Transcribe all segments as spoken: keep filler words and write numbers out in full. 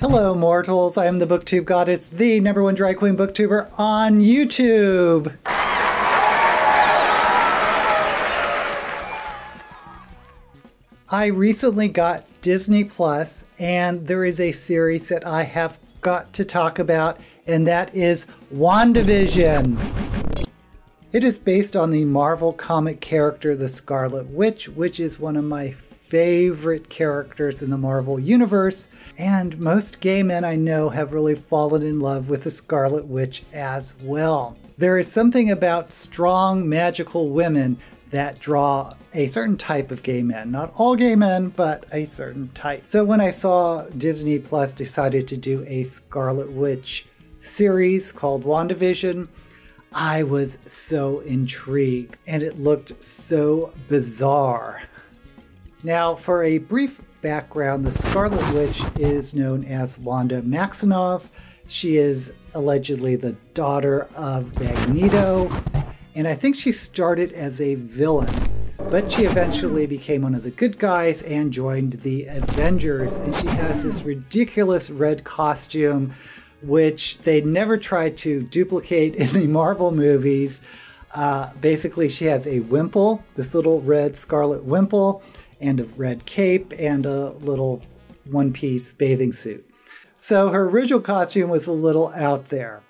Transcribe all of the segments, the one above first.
Hello, mortals. I am the BookTube Goddess, the number one drag queen booktuber on YouTube. I recently got Disney Plus, and there is a series that I have got to talk about, and that is WandaVision. It is based on the Marvel comic character, the Scarlet Witch, which is one of my favorite characters in the Marvel universe. And most gay men I know have really fallen in love with the Scarlet Witch as well. There is something about strong, magical women that draw a certain type of gay men. Not all gay men, but a certain type. So when I saw Disney Plus decided to do a Scarlet Witch series called WandaVision, I was so intrigued, and it looked so bizarre. Now, for a brief background, the Scarlet Witch is known as Wanda Maximoff. She is allegedly the daughter of Magneto. And I think she started as a villain, but she eventually became one of the good guys and joined the Avengers. And she has this ridiculous red costume, which they never tried to duplicate in the Marvel movies. Uh, basically, she has a wimple, this little red scarlet wimple, and a red cape, and a little one-piece bathing suit. So her original costume was a little out there.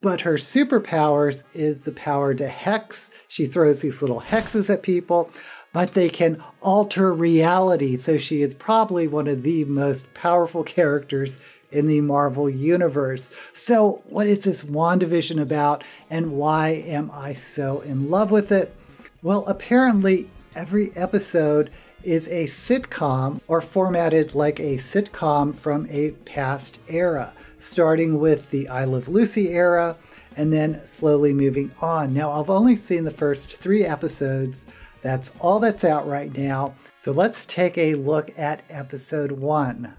But her superpowers is the power to hex. She throws these little hexes at people, but they can alter reality. So she is probably one of the most powerful characters in the Marvel universe. So what is this WandaVision about, and why am I so in love with it? Well, apparently every episode is a sitcom, or formatted like a sitcom from a past era, starting with the I Love Lucy era and then slowly moving on. Now, I've only seen the first three episodes. That's all that's out right now. So let's take a look at episode one.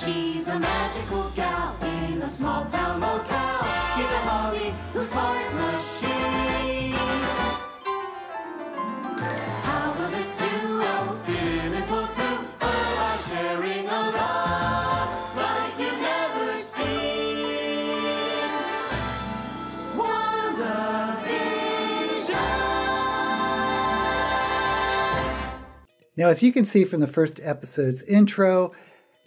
She's a magical gal in a small town locale. He's a hobby whose partner she. How will this duo fit and pull through? Oh, by sharing a love like you've never seen. WandaVision. Now, as you can see from the first episode's intro,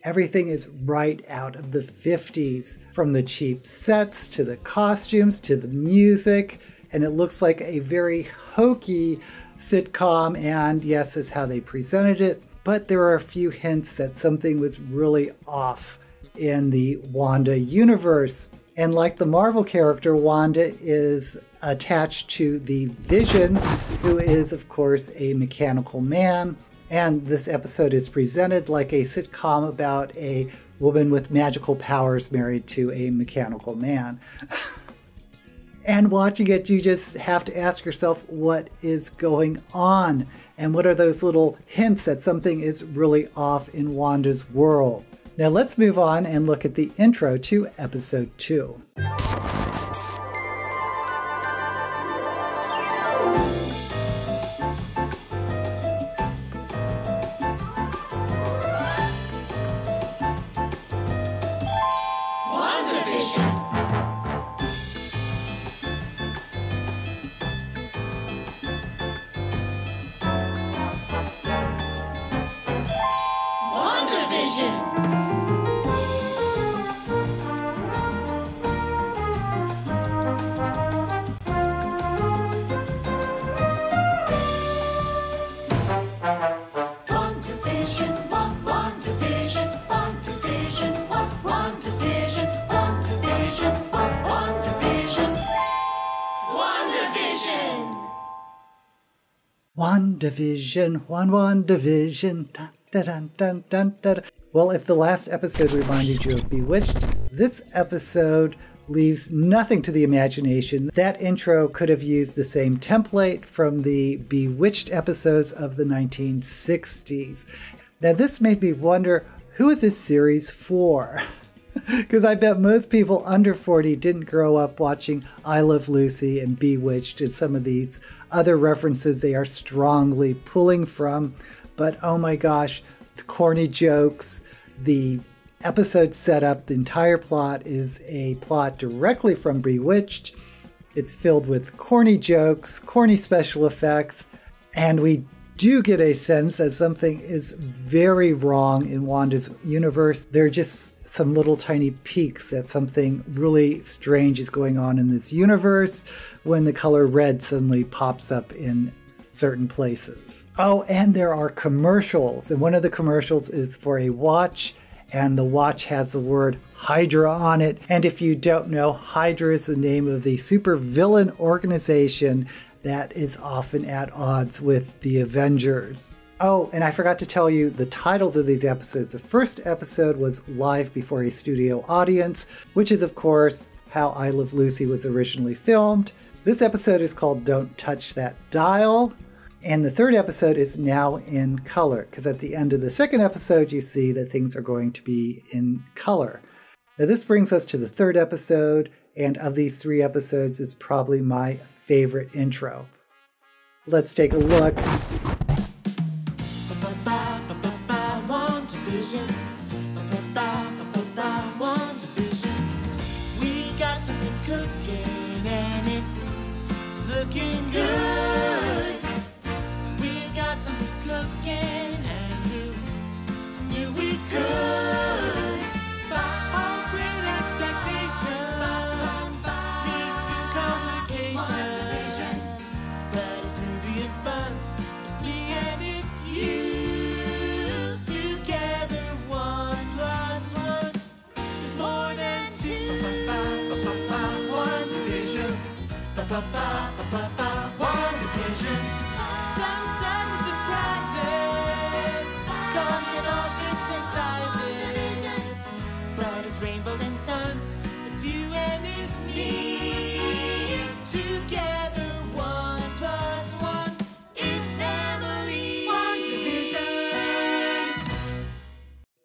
everything is right out of the fifties, from the cheap sets to the costumes to the music, and it looks like a very hokey sitcom, and yes, that's how they presented it, but there are a few hints that something was really off in the Wanda universe. And like the Marvel character, Wanda is attached to the Vision, who is, of course, a mechanical man. And this episode is presented like a sitcom about a woman with magical powers married to a mechanical man. And watching it, you just have to ask yourself, what is going on? And what are those little hints that something is really off in Wanda's world? Now let's move on and look at the intro to episode two. WandaVision, one WandaVision. Dun, dun, dun, dun. Well, if the last episode reminded you of Bewitched, this episode leaves nothing to the imagination. That intro could have used the same template from the Bewitched episodes of the nineteen sixties. Now, this made me wonder, who is this series for? Because I bet most people under forty didn't grow up watching I Love Lucy and Bewitched and some of these other references they are strongly pulling from. But oh my gosh, the corny jokes, the episode setup, the entire plot is a plot directly from Bewitched. It's filled with corny jokes, corny special effects, and we do get a sense that something is very wrong in Wanda's universe. There are just some little tiny peaks that something really strange is going on in this universe when the color red suddenly pops up in certain places. Oh, and there are commercials, and one of the commercials is for a watch, and the watch has the word Hydra on it. And if you don't know, Hydra is the name of the super villain organization that is often at odds with the Avengers. Oh, and I forgot to tell you the titles of these episodes. The first episode was Live Before a Studio Audience, which is, of course, how I Love Lucy was originally filmed. This episode is called Don't Touch That Dial. And the third episode is Now in Color, because at the end of the second episode, you see that things are going to be in color. Now, this brings us to the third episode, and of these three episodes, it's probably my favorite intro. Let's take a look.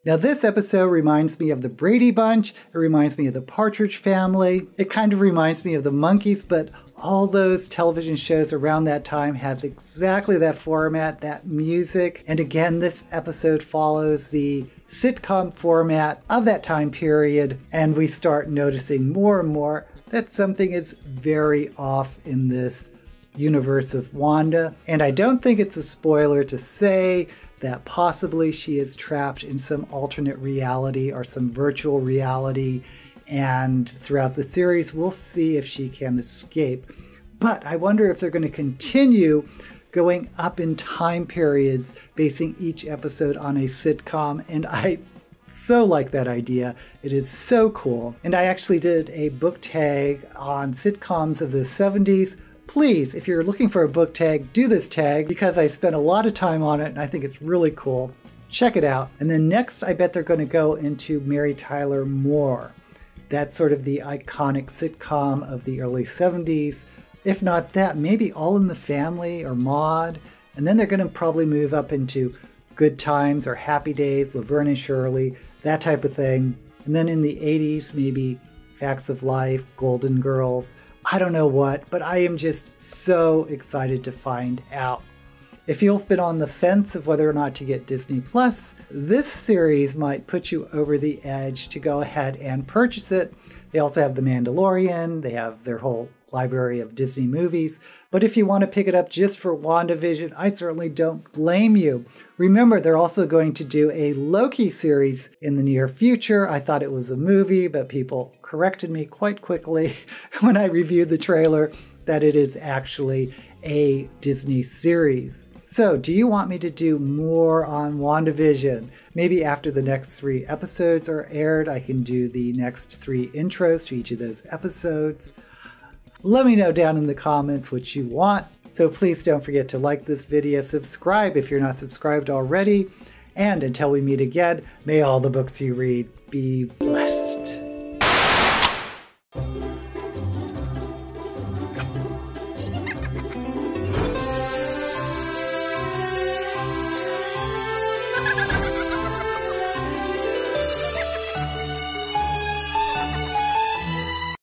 Now, this episode reminds me of the Brady Bunch. It reminds me of the Partridge Family. It kind of reminds me of the Monkees, but all those television shows around that time has exactly that format, that music. And again, this episode follows the sitcom format of that time period. And we start noticing more and more that something is very off in this universe of Wanda. And I don't think it's a spoiler to say that possibly she is trapped in some alternate reality or some virtual reality, and throughout the series we'll see if she can escape. But I wonder if they're going to continue going up in time periods, basing each episode on a sitcom, and I so like that idea. It is so cool. And I actually did a book tag on sitcoms of the seventies. Please, if you're looking for a book tag, do this tag, because I spent a lot of time on it and I think it's really cool. Check it out. And then next, I bet they're going to go into Mary Tyler Moore. That's sort of the iconic sitcom of the early seventies. If not that, maybe All in the Family or Maude. And then they're going to probably move up into Good Times or Happy Days, Laverne and Shirley, that type of thing. And then in the eighties, maybe Facts of Life, Golden Girls. I don't know what, but I am just so excited to find out. If you've been on the fence of whether or not to get Disney plus, this series might put you over the edge to go ahead and purchase it. They also have The Mandalorian, they have their whole library of Disney movies. But if you want to pick it up just for WandaVision, I certainly don't blame you. Remember, they're also going to do a Loki series in the near future. I thought it was a movie, but people corrected me quite quickly when I reviewed the trailer that it is actually a Disney series. So, do you want me to do more on WandaVision? Maybe after the next three episodes are aired, I can do the next three intros to each of those episodes. Let me know down in the comments what you want. So please don't forget to like this video, subscribe if you're not subscribed already, And until we meet again, may all the books you read be blessed.